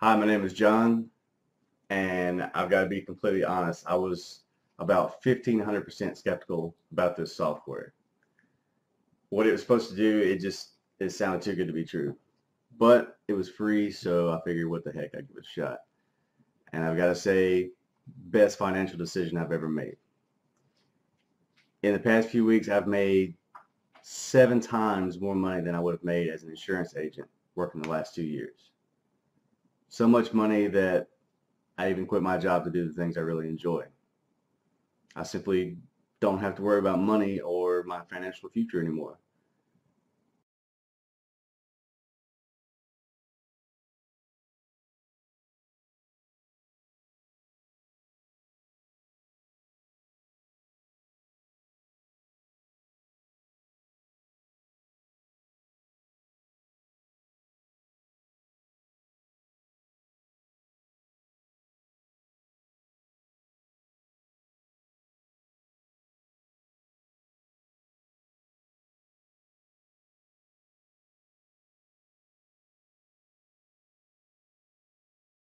Hi, my name is John, and I've got to be completely honest, I was about 1,500% skeptical about this software. What it was supposed to do, it sounded too good to be true. But it was free, so I figured what the heck, I'd give it a shot. And I've got to say, best financial decision I've ever made. In the past few weeks, I've made 7 times more money than I would have made as an insurance agent working the last 2 years. So much money that I even quit my job to do the things I really enjoy. I simply don't have to worry about money or my financial future anymore.